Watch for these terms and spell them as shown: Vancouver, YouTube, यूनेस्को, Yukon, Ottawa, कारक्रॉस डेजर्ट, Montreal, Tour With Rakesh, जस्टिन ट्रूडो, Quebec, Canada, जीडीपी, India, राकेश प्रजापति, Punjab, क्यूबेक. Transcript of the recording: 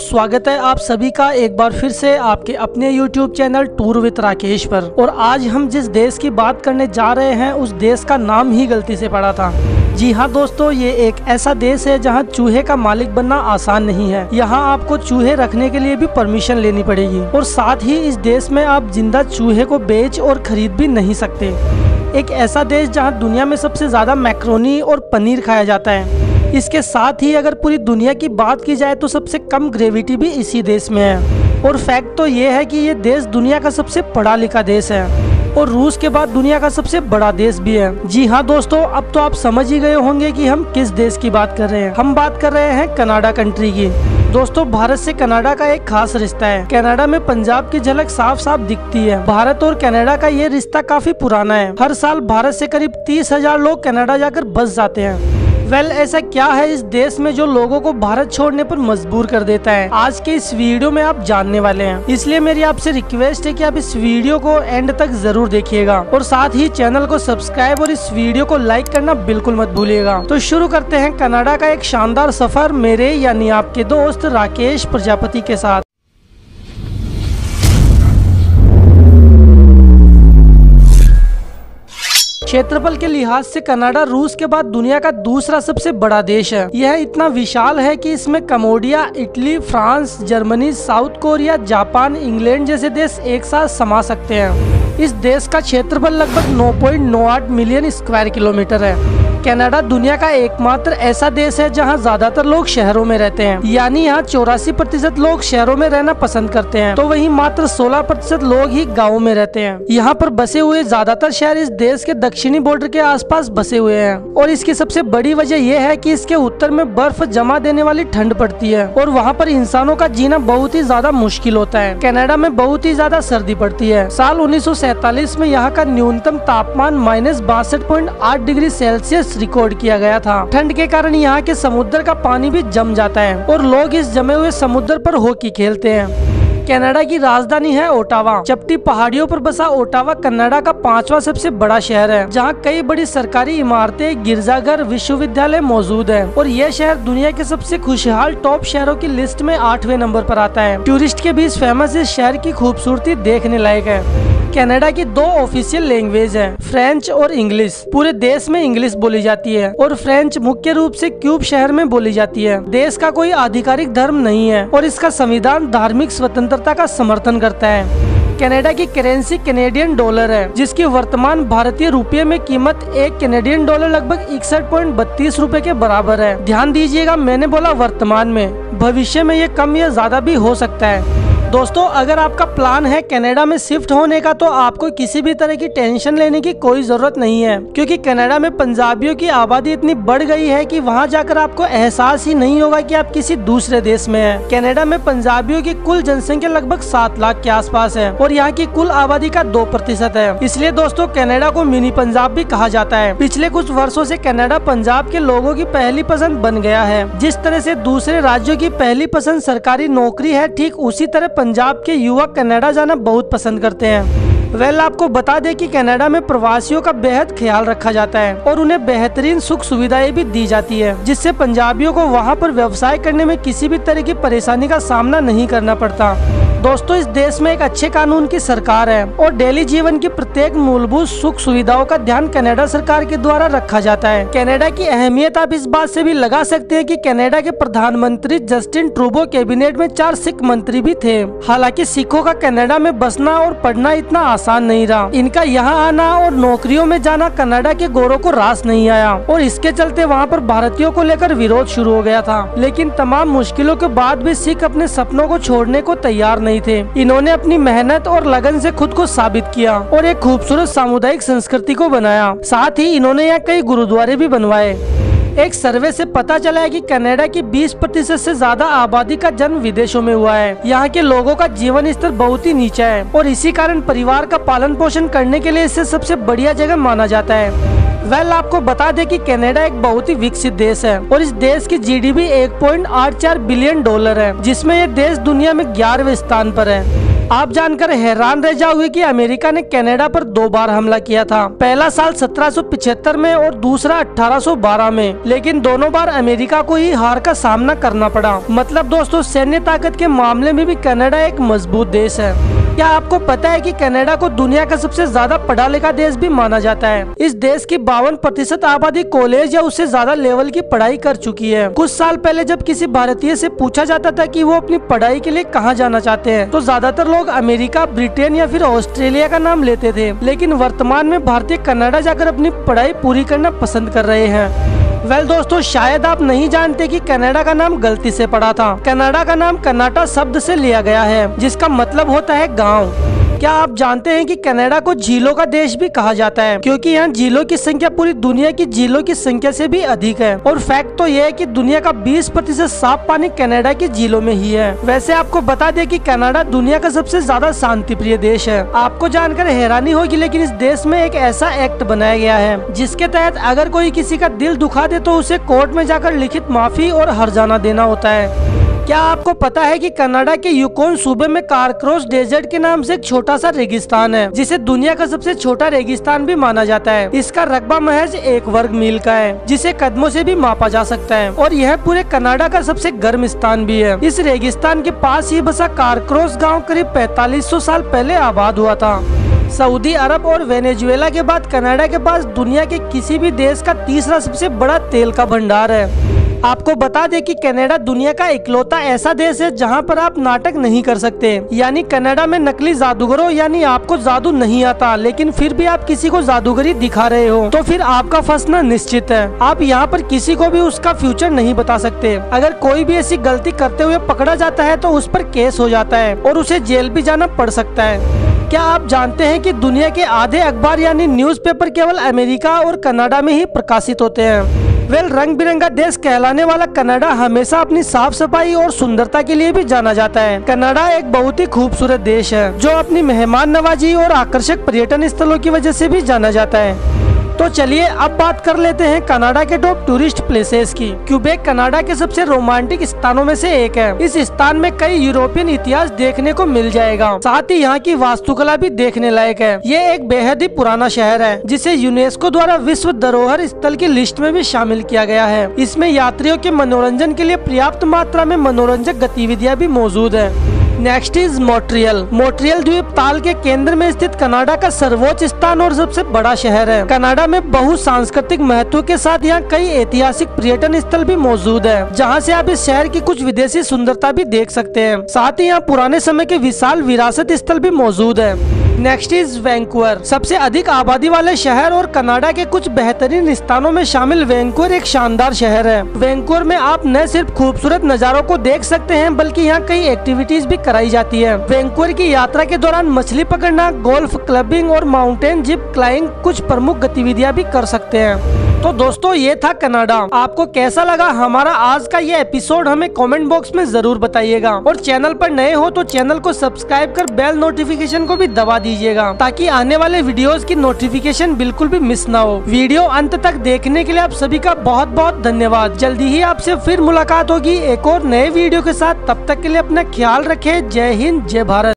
स्वागत है आप सभी का एक बार फिर से आपके अपने YouTube channel tour with Rakesh पर। और आज हम जिस देश की बात करने जा रहे हैं उस देश का नाम ही गलती से पड़ा था। जी हाँ दोस्तों, ये एक ऐसा देश है जहाँ चूहे का मालिक बनना आसान नहीं है। यहाँ आपको चूहे रखने के लिए भी परमिशन लेनी पड़ेगी और साथ ही इस देश में आप जिंदा चूहे को बेच और खरीद भी नहीं सकते। एक ऐसा देश जहाँ दुनिया में सबसे ज्यादा मैक्रोनी और पनीर खाया जाता है। इसके साथ ही अगर पूरी दुनिया की बात की जाए तो सबसे कम ग्रेविटी भी इसी देश में है। और फैक्ट तो ये है कि ये देश दुनिया का सबसे पढ़ा लिखा देश है और रूस के बाद दुनिया का सबसे बड़ा देश भी है। जी हाँ दोस्तों, अब तो आप समझ ही गए होंगे कि हम किस देश की बात कर रहे हैं। हम बात कर रहे हैं कनाडा कंट्री की। दोस्तों, भारत से कनाडा का एक खास रिश्ता है। कनाडा में पंजाब की झलक साफ साफ दिखती है। भारत और कनाडा का ये रिश्ता काफी पुराना है। हर साल भारत से करीब 30,000 लोग कनाडा जाकर बस जाते हैं। वेल, ऐसा क्या है इस देश में जो लोगों को भारत छोड़ने पर मजबूर कर देता है, आज के इस वीडियो में आप जानने वाले हैं। इसलिए मेरी आपसे रिक्वेस्ट है कि आप इस वीडियो को एंड तक जरूर देखिएगा और साथ ही चैनल को सब्सक्राइब और इस वीडियो को लाइक करना बिल्कुल मत भूलिएगा। तो शुरू करते हैं कनाडा का एक शानदार सफर मेरे यानी आपके दोस्त राकेश प्रजापति के साथ। क्षेत्रफल के लिहाज से कनाडा रूस के बाद दुनिया का दूसरा सबसे बड़ा देश है। यह इतना विशाल है कि इसमें Cambodia, Italy, France, Germany, South Korea, Japan, England जैसे देश एक साथ समा सकते हैं। इस देश का क्षेत्रफल लगभग 9.98 मिलियन स्क्वायर किलोमीटर है। कनाडा दुनिया का एकमात्र ऐसा देश है जहाँ ज्यादातर लोग शहरों में रहते हैं, यानी यहाँ 84% लोग शहरों में रहना पसंद करते हैं, तो वहीं मात्र 16% लोग ही गाँव में रहते हैं। यहाँ पर बसे हुए ज्यादातर शहर इस देश के चीनी बॉर्डर के आसपास बसे हुए हैं और इसकी सबसे बड़ी वजह यह है कि इसके उत्तर में बर्फ जमा देने वाली ठंड पड़ती है और वहाँ पर इंसानों का जीना बहुत ही ज्यादा मुश्किल होता है। कनाडा में बहुत ही ज्यादा सर्दी पड़ती है। साल 1947 में यहाँ का न्यूनतम तापमान -62.8 डिग्री सेल्सियस रिकॉर्ड किया गया था। ठंड के कारण यहाँ के समुद्र का पानी भी जम जाता है और लोग इस जमे हुए समुद्र पर हॉकी खेलते हैं। कनाडा की राजधानी है ओटावा। चपटी पहाड़ियों पर बसा ओटावा कनाडा का 5वां सबसे बड़ा शहर है, जहां कई बड़ी सरकारी इमारतें, गिरजाघर, विश्वविद्यालय मौजूद हैं। और यह शहर दुनिया के सबसे खुशहाल टॉप शहरों की लिस्ट में 8वें नंबर पर आता है। टूरिस्ट के बीच फेमस इस शहर की खूबसूरती देखने लायक है। कनाडा की 2 ऑफिशियल लैंग्वेज हैं, फ्रेंच और इंग्लिश। पूरे देश में इंग्लिश बोली जाती है और फ्रेंच मुख्य रूप से क्यूब शहर में बोली जाती है। देश का कोई आधिकारिक धर्म नहीं है और इसका संविधान धार्मिक स्वतंत्रता का समर्थन करता है। कनाडा की करेंसी कैनेडियन डॉलर है, जिसकी वर्तमान भारतीय रुपये में कीमत 1 कैनेडियन डॉलर लगभग 61.32 रुपए के बराबर है। ध्यान दीजिएगा, मैंने बोला वर्तमान में, भविष्य में ये कम या ज्यादा भी हो सकता है। दोस्तों, अगर आपका प्लान है कनाडा में शिफ्ट होने का तो आपको किसी भी तरह की टेंशन लेने की कोई ज़रूरत नहीं है, क्योंकि कनाडा में पंजाबियों की आबादी इतनी बढ़ गई है कि वहां जाकर आपको एहसास ही नहीं होगा कि आप किसी दूसरे देश में हैं। कनाडा में पंजाबियों की कुल जनसंख्या लगभग 7 लाख के आसपास है और यहाँ की कुल आबादी का 2% है। इसलिए दोस्तों, कनाडा को मिनी पंजाब भी कहा जाता है। पिछले कुछ वर्षों से कनाडा पंजाब के लोगों की पहली पसंद बन गया है। जिस तरह से दूसरे राज्यों की पहली पसंद सरकारी नौकरी है, ठीक उसी तरह पंजाब के युवा कनाडा जाना बहुत पसंद करते हैं। वेल, आपको बता दें कि कनाडा में प्रवासियों का बेहद ख्याल रखा जाता है और उन्हें बेहतरीन सुख सुविधाएं भी दी जाती है, जिससे पंजाबियों को वहां पर व्यवसाय करने में किसी भी तरह की परेशानी का सामना नहीं करना पड़ता। दोस्तों, इस देश में एक अच्छे कानून की सरकार है और डेली जीवन की प्रत्येक मूलभूत सुख सुविधाओं का ध्यान कनाडा सरकार के द्वारा रखा जाता है। कनाडा की अहमियत आप इस बात से भी लगा सकते हैं कि कनाडा के प्रधानमंत्री जस्टिन ट्रूडो कैबिनेट में 4 सिख मंत्री भी थे। हालांकि सिखों का कनाडा में बसना और पढ़ना इतना आसान नहीं रहा। इनका यहाँ आना और नौकरियों में जाना कनाडा के गोरों को रास नहीं आया और इसके चलते वहाँ पर भारतीयों को लेकर विरोध शुरू हो गया था। लेकिन तमाम मुश्किलों के बाद भी सिख अपने सपनों को छोड़ने को तैयार थे। इन्होंने अपनी मेहनत और लगन से खुद को साबित किया और एक खूबसूरत सामुदायिक संस्कृति को बनाया। साथ ही इन्होंने यहाँ कई गुरुद्वारे भी बनवाए। एक सर्वे से पता चला है कि कनाडा की 20% से ज्यादा आबादी का जन्म विदेशों में हुआ है। यहाँ के लोगों का जीवन स्तर बहुत ही नीचा है और इसी कारण परिवार का पालन पोषण करने के लिए इसे सबसे बढ़िया जगह माना जाता है। वेल, आपको बता दें कि कनाडा एक बहुत ही विकसित देश है और इस देश की जीडीपी 1.84 बिलियन डॉलर है, जिसमें यह देश दुनिया में 11वें स्थान पर है। आप जानकर हैरान रह जाओगे कि अमेरिका ने कनाडा पर 2 बार हमला किया था। पहला साल 1775 में और दूसरा 1812 में, लेकिन दोनों बार अमेरिका को ही हार का सामना करना पड़ा। मतलब दोस्तों, सैन्य ताकत के मामले में भी कनाडा एक मजबूत देश है। क्या आपको पता है कि कनाडा को दुनिया का सबसे ज्यादा पढ़ा लिखा देश भी माना जाता है? इस देश की 52% आबादी कॉलेज या उससे ज्यादा लेवल की पढ़ाई कर चुकी है। कुछ साल पहले जब किसी भारतीय से पूछा जाता था कि वो अपनी पढ़ाई के लिए कहाँ जाना चाहते हैं, तो ज्यादातर लोग अमेरिका, ब्रिटेन या फिर ऑस्ट्रेलिया का नाम लेते थे। लेकिन वर्तमान में भारतीय कनाडा जाकर अपनी पढ़ाई पूरी करना पसंद कर रहे हैं। वेल दोस्तों, शायद आप नहीं जानते कि कनाडा का नाम गलती से पड़ा था। कनाडा का नाम कनाटा शब्द से लिया गया है, जिसका मतलब होता है गांव। क्या आप जानते हैं कि कनाडा को झीलों का देश भी कहा जाता है, क्योंकि यहाँ झीलों की संख्या पूरी दुनिया की झीलों की संख्या से भी अधिक है। और फैक्ट तो ये है कि दुनिया का 20% साफ पानी कनाडा की झीलों में ही है। वैसे आपको बता दें कि कनाडा दुनिया का सबसे ज्यादा शांति प्रिय देश है। आपको जानकर हैरानी होगी, लेकिन इस देश में एक ऐसा एक्ट बनाया गया है जिसके तहत अगर कोई किसी का दिल दुखा दे तो उसे कोर्ट में जाकर लिखित माफी और हर्जाना देना होता है। क्या आपको पता है कि कनाडा के यूकोन सूबे में कारक्रॉस डेजर्ट के नाम से एक छोटा सा रेगिस्तान है, जिसे दुनिया का सबसे छोटा रेगिस्तान भी माना जाता है। इसका रकबा महज 1 वर्ग मील का है, जिसे कदमों से भी मापा जा सकता है, और यह पूरे कनाडा का सबसे गर्म स्थान भी है। इस रेगिस्तान के पास ही बसा कारक्रॉस गाँव करीब 4500 साल पहले आबाद हुआ था। सऊदी अरब और वेनेजुएला के बाद कनाडा के पास दुनिया के किसी भी देश का 3रा सबसे बड़ा तेल का भंडार है। आपको बता दें कि कनाडा दुनिया का इकलौता ऐसा देश है जहां पर आप नाटक नहीं कर सकते, यानी कनाडा में नकली जादूगरों, यानी आपको जादू नहीं आता लेकिन फिर भी आप किसी को जादूगरी दिखा रहे हो तो फिर आपका फंसना निश्चित है। आप यहां पर किसी को भी उसका फ्यूचर नहीं बता सकते। अगर कोई भी ऐसी गलती करते हुए पकड़ा जाता है तो उस पर केस हो जाता है और उसे जेल भी जाना पड़ सकता है। क्या आप जानते हैं कि दुनिया के आधे अखबार यानी न्यूज़पेपर केवल अमेरिका और कनाडा में ही प्रकाशित होते हैं? वेल, रंग बिरंगा देश कहलाने वाला कनाडा हमेशा अपनी साफ सफाई और सुंदरता के लिए भी जाना जाता है। कनाडा एक बहुत ही खूबसूरत देश है, जो अपनी मेहमान नवाजी और आकर्षक पर्यटन स्थलों की वजह से भी जाना जाता है। तो चलिए अब बात कर लेते हैं कनाडा के टॉप टूरिस्ट प्लेसेस की। क्यूबेक कनाडा के सबसे रोमांटिक स्थानों में से एक है। इस स्थान में कई यूरोपियन इतिहास देखने को मिल जाएगा, साथ ही यहाँ की वास्तुकला भी देखने लायक है। ये एक बेहद ही पुराना शहर है, जिसे यूनेस्को द्वारा विश्व धरोहर स्थल की लिस्ट में भी शामिल किया गया है। इसमें यात्रियों के मनोरंजन के लिए पर्याप्त मात्रा में मनोरंजक गतिविधियाँ भी मौजूद है। Next is Montreal. मॉन्ट्रियल द्वीप ताल के केंद्र में स्थित कनाडा का सर्वोच्च स्थान और सबसे बड़ा शहर है। कनाडा में बहुत सांस्कृतिक महत्व के साथ यहाँ कई ऐतिहासिक पर्यटन स्थल भी मौजूद है, जहाँ से आप इस शहर की कुछ विदेशी सुंदरता भी देख सकते हैं। साथ ही यहाँ पुराने समय के विशाल विरासत स्थल भी मौजूद है। Next is Vancouver. सबसे अधिक आबादी वाले शहर और कनाडा के कुछ बेहतरीन स्थानों में शामिल वैंकूवर एक शानदार शहर है। वैंकूवर में आप न सिर्फ खूबसूरत नज़ारों को देख सकते हैं, बल्कि यहाँ कई एक्टिविटीज भी कराई जाती है। वैंकूवर की यात्रा के दौरान मछली पकड़ना, गोल्फ, क्लबिंग और माउंटेन जिप क्लाइंग कुछ प्रमुख गतिविधियाँ भी कर सकते हैं। तो दोस्तों, ये था कनाडा। आपको कैसा लगा हमारा आज का ये एपिसोड? हमें कमेंट बॉक्स में जरूर बताइएगा। और चैनल पर नए हो तो चैनल को सब्सक्राइब कर बेल नोटिफिकेशन को भी दबा दीजिएगा, ताकि आने वाले वीडियोस की नोटिफिकेशन बिल्कुल भी मिस ना हो। वीडियो अंत तक देखने के लिए आप सभी का बहुत बहुत धन्यवाद। जल्दी ही आपसे फिर मुलाकात होगी एक और नए वीडियो के साथ। तब तक के लिए अपना ख्याल रखें। जय हिंद, जय भारत।